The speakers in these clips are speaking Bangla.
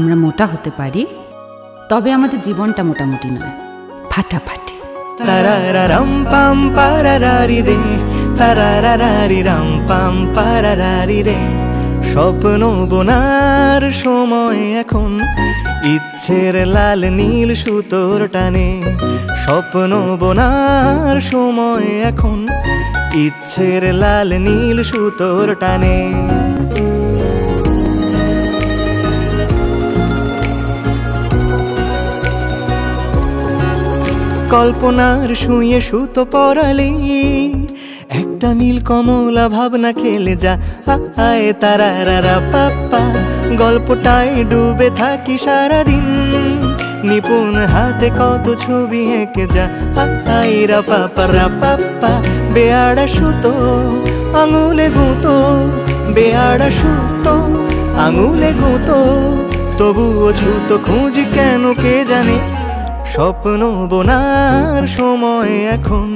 আমরা মোটা হতে পারি, তবে আমাদের জীবনটা মোটামুটি নয়, ফাটাফাটি। স্বপ্ন বোনার সময় এখন, ইচ্ছের লাল নীল সুতোর টানে। স্বপ্ন বোনার সময় এখন, ইচ্ছের লাল নীল সুতোর টানে। কল্পনার শুয়ে সুতো পরালে একটা নীল কমলা ভাবনা খেলে যা আয় তারা রা পাপ্পা। গল্পটায় ডুবে থাকি সারাদিন, নিপুণ হাতে কত ছবি এঁকে যা আয় রা পাপ্পা। বেয়াড়া সুতো আঙুলে গুঁতো, বেয়াড়া সুতো আঙুলে গুঁতো, তবুও ছুতো খুঁজি কেন কে জানে। স্বপ্ন বোনার সময় এখন,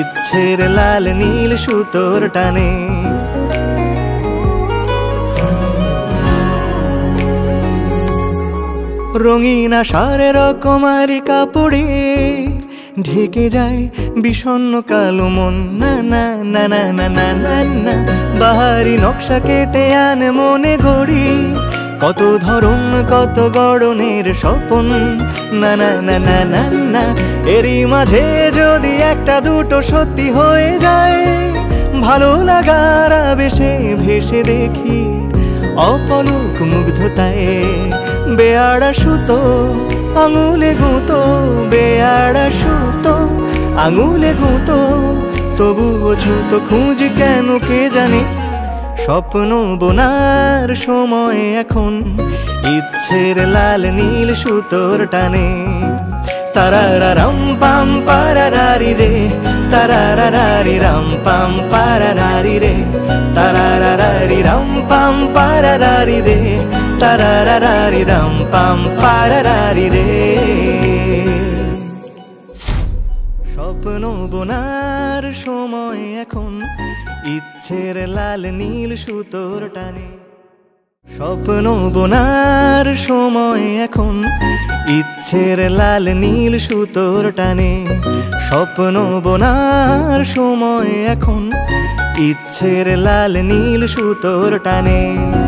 ইচ্ছের লাল নীল সুতোর টানে। রঙিন আশার রকমারি কাপড়ে ঢেকে যায় বিষণ্ণ কালো মন। না না না না না না না না, বাহারি নকশা কেটে আনে মনে গড়ি কত ধরন কত গড়নের স্বপন। না না না না না না, এরই মাঝে যদি একটা দুটো সত্যি হয়ে যায়, ভালো লাগার আবেশে ভেসে দেখি অপলক মুগ্ধতায়। বেয়াড়া সুতো আঙুলে গুঁতো, বেয়াড়া সুতো আঙুলে গুঁতো, তবুও ছুতো খুঁজি কেন কে জানে। স্বপ্ন বোনার সময় এখন, ইচ্ছের লাল নীল সুতোর টানে। তারারারাম পাম পারারারি রে, তারারারি রাম পাম পারারারি রে, তারারারি রাম পাম পারারারি রে, তারারারি রাম পাম পারারারি রে। স্বপ্ন বোনার সময় এখন, ইচ্ছের লাল নীল সুতোর টানে। স্বপ্ন বোনার সময় এখন, ইচ্ছের লাল নীল সুতোর টানে। স্বপ্ন বোনার সময় এখন, ইচ্ছের লাল নীল সুতোর টানে।